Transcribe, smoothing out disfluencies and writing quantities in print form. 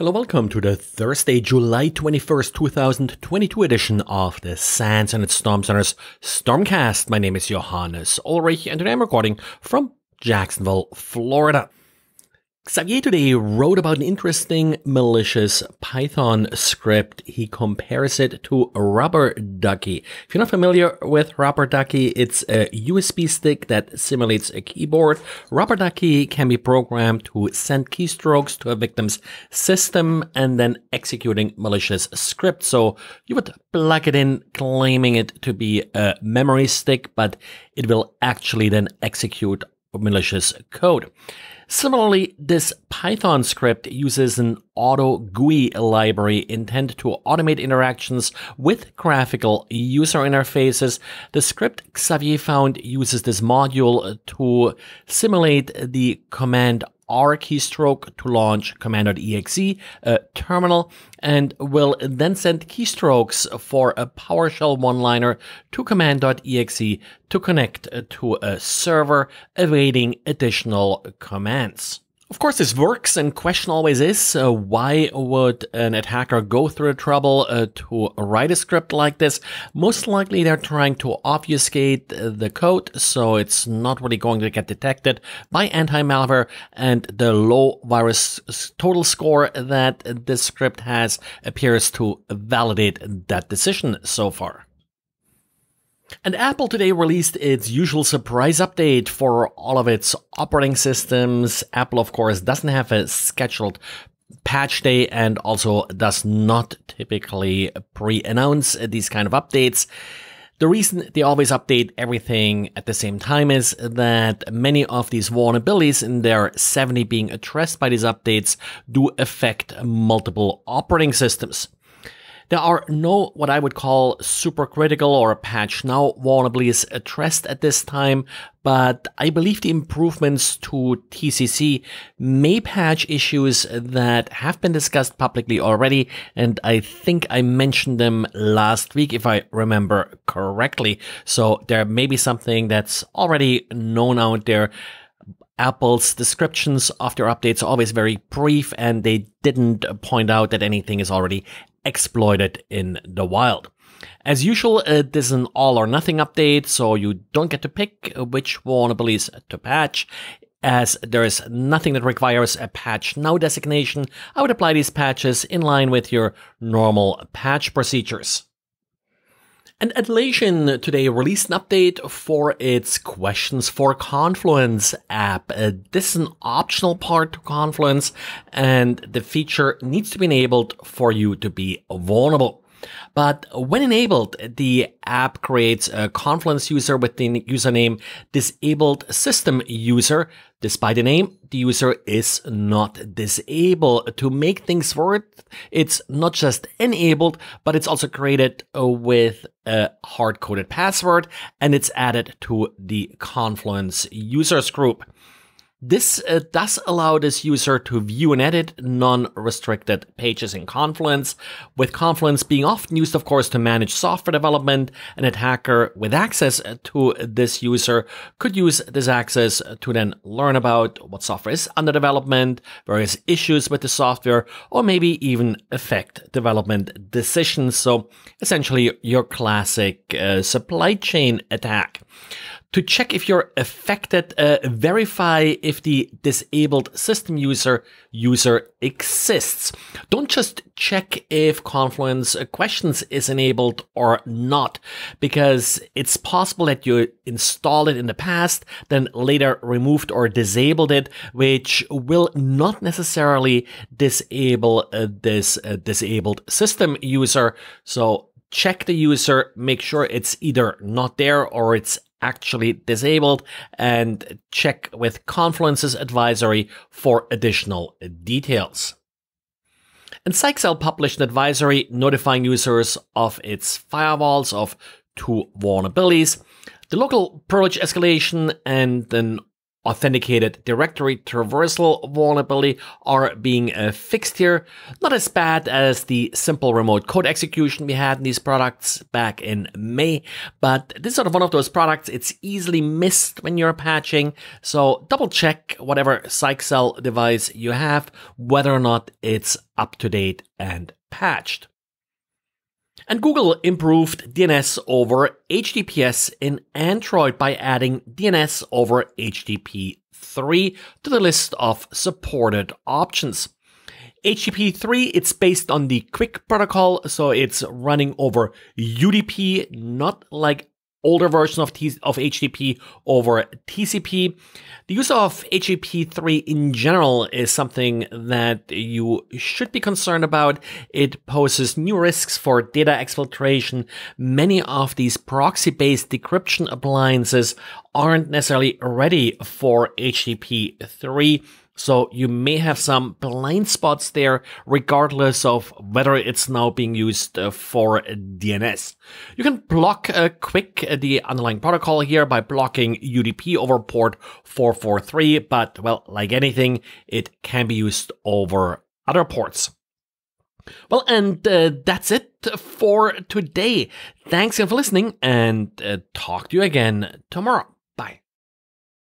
Hello, welcome to the Thursday, July 21st, 2022 edition of the Sands and its Storm Center's Stormcast. My name is Johannes Ulrich and today I'm recording from Jacksonville, Florida. Xavier today wrote about an interesting malicious Python script. He compares it to Rubber Ducky. If you're not familiar with Rubber Ducky, it's a USB stick that simulates a keyboard. Rubber Ducky can be programmed to send keystrokes to a victim's system and then executing malicious scripts. So you would plug it in, claiming it to be a memory stick, but it will actually then execute malicious code. Similarly, this Python script uses an auto GUI library intended to automate interactions with graphical user interfaces. The script Xavier found uses this module to simulate the command R keystroke to launch command.exe, a terminal, and will then send keystrokes for a PowerShell one-liner to command.exe to connect to a server, awaiting additional commands. Of course, this works, and question always is, why would an attacker go through the trouble to write a script like this? Most likely they're trying to obfuscate the code, so it's not really going to get detected by anti-malware, and the low virus total score that this script has appears to validate that decision so far. And Apple today released its usual surprise update for all of its operating systems. Apple, of course, doesn't have a scheduled patch day and also does not typically pre-announce these kind of updates. The reason they always update everything at the same time is that many of these vulnerabilities, and there are 70 being addressed by these updates, do affect multiple operating systems. There are no what I would call supercritical or patch now vulnerabilities addressed at this time, but I believe the improvements to TCC may patch issues that have been discussed publicly already, and I think I mentioned them last week if I remember correctly. So there may be something that's already known out there. Apple's descriptions of their updates are always very brief, and they didn't point out that anything is already exploited in the wild. As usual, it is an all or nothing update, so you don't get to pick which vulnerabilities to patch. As there is nothing that requires a patch now designation, I would apply these patches in line with your normal patch procedures. And Atlassian today released an update for its Questions for Confluence app. This is an optional part to Confluence, and the feature needs to be enabled for you to be vulnerable. But when enabled, the app creates a Confluence user with the username disabled system user. Despite the name, the user is not disabled. To make things worse, it's not just enabled, but it's also created with a hard-coded password, and it's added to the Confluence users group. This does allow this user to view and edit non-restricted pages in Confluence, with Confluence being often used, of course, to manage software development. An attacker with access to this user could use this access to then learn about what software is under development, various issues with the software, or maybe even affect development decisions. So essentially your classic supply chain attack. To check if you're affected, verify if the disabled system user exists. Don't just check if Confluence Questions is enabled or not, because it's possible that you installed it in the past, then later removed or disabled it, which will not necessarily disable this disabled system user. So check the user, make sure it's either not there or it's actually disabled, and check with Confluence's advisory for additional details. And Zyxel published an advisory notifying users of its firewalls of two vulnerabilities, the local privilege escalation and an Authenticated directory traversal vulnerability are being fixed here. Not as bad as the simple remote code execution we had in these products back in May, but this is sort of one of those products, it's easily missed when you're patching. So double check whatever Zyxel device you have, whether or not it's up to date and patched. And Google improved DNS over HTTPS in Android by adding DNS over HTTP/3 to the list of supported options. HTTP/3, it's based on the QUIC protocol, so it's running over UDP, not like older version of HTTP over TCP. The use of HTTP/3 in general is something that you should be concerned about. It poses new risks for data exfiltration. Many of these proxy-based decryption appliances aren't necessarily ready for HTTP/3. So you may have some blind spots there, regardless of whether it's now being used for DNS. You can block QUIC, the underlying protocol here, by blocking UDP over port 443, but well, like anything, it can be used over other ports. Well, and that's it for today. Thanks again for listening, and talk to you again tomorrow.